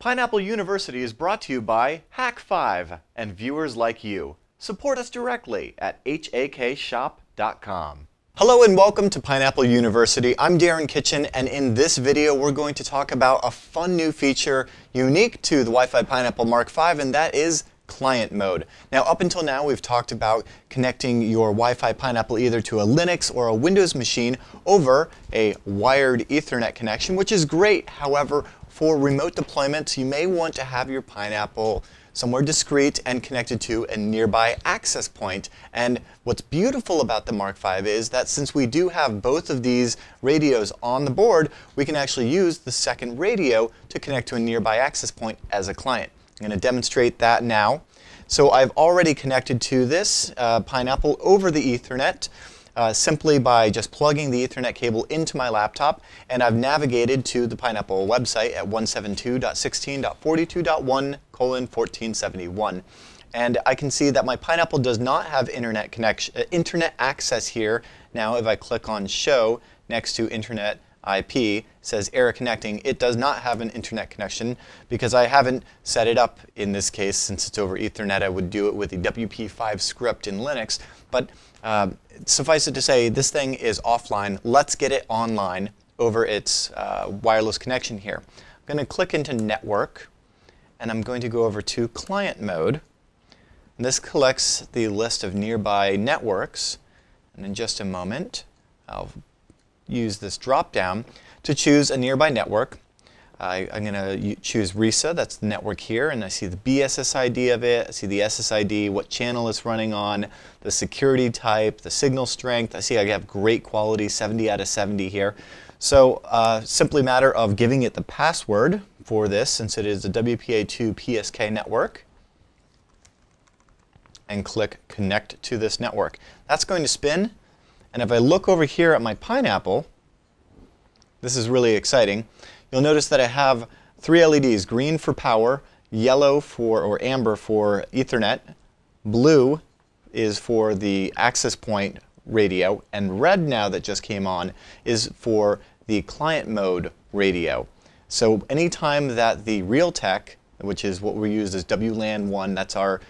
Pineapple University is brought to you by Hack5 and viewers like you. Support us directly at hakshop.com. Hello and welcome to Pineapple University. I'm Darren Kitchen, and in this video we're going to talk about a fun new feature unique to the Wi-Fi Pineapple Mark V, and that is client mode. Now, up until now we've talked about connecting your Wi-Fi Pineapple either to a Linux or a Windows machine over a wired Ethernet connection, which is great. However, for remote deployments, you may want to have your Pineapple somewhere discreet and connected to a nearby access point. And what's beautiful about the Mark V is that since we do have both of these radios on the board, we can actually use the second radio to connect to a nearby access point as a client. I'm going to demonstrate that now. So I've already connected to this Pineapple over the Ethernet simply by just plugging the Ethernet cable into my laptop, and I've navigated to the Pineapple website at 172.16.42.1:1471, and I can see that my Pineapple does not have internet connection, internet access here. Now, if I click on Show next to Internet IP, it says error connecting. It does not have an internet connection because I haven't set it up in this case. Since it's over Ethernet, I would do it with the WP5 script in Linux. But suffice it to say, this thing is offline. Let's get it online over its wireless connection here. I'm going to click into Network, and I'm going to go over to Client Mode. And this collects the list of nearby networks. And in just a moment, I'll use this drop-down to choose a nearby network. I'm going to choose RISA, that's the network here, and I see the BSSID of it, I see the SSID, what channel it's running on, the security type, the signal strength. I see I have great quality, 70 out of 70 here. So simply a matter of giving it the password for this, since it is a WPA2 PSK network, and click Connect to this network. That's going to spin. And if I look over here at my Pineapple, this is really exciting. You'll notice that I have three LEDs, green for power, yellow for, or amber for Ethernet, blue is for the access point radio, and red now that just came on is for the client mode radio. So anytime that the Realtek, which is what we use as WLAN1, that's our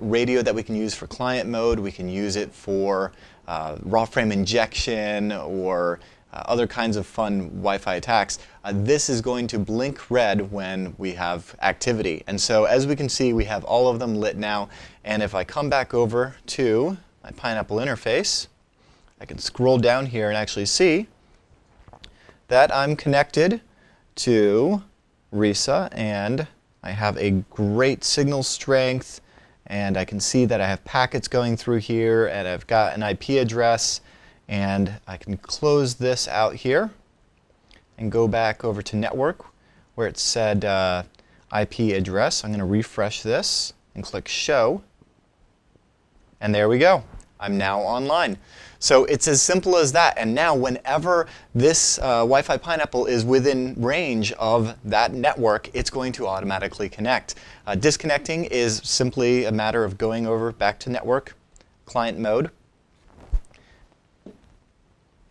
radio that we can use for client mode, we can use it for raw frame injection or other kinds of fun Wi-Fi attacks. This is going to blink red when we have activity. And so as we can see, we have all of them lit now. And if I come back over to my Pineapple interface, I can scroll down here and actually see that I'm connected to RISA, and I have a great signal strength, and I can see that I have packets going through here, and I've got an IP address, and I can close this out here and go back over to Network where it said IP address. I'm going to refresh this and click Show, and there we go. I'm now online. So it's as simple as that, and now whenever this Wi-Fi Pineapple is within range of that network, it's going to automatically connect. Disconnecting is simply a matter of going over back to Network, Client Mode,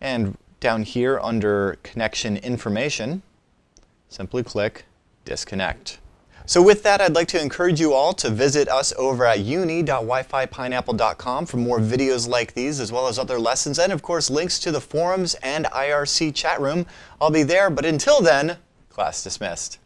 and down here under Connection Information, simply click Disconnect. So with that, I'd like to encourage you all to visit us over at uni.wifipineapple.com for more videos like these, as well as other lessons, and of course links to the forums and IRC chat room. I'll be there, but until then, class dismissed.